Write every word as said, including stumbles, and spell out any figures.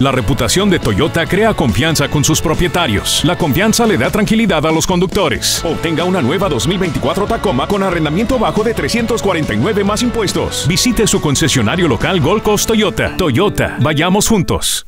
La reputación de Toyota crea confianza con sus propietarios. La confianza le da tranquilidad a los conductores. Obtenga una nueva dos mil veinticuatro Tacoma con arrendamiento bajo de trescientos cuarenta y nueve más impuestos. Visite su concesionario local Gold Coast Toyota. Toyota, vayamos juntos.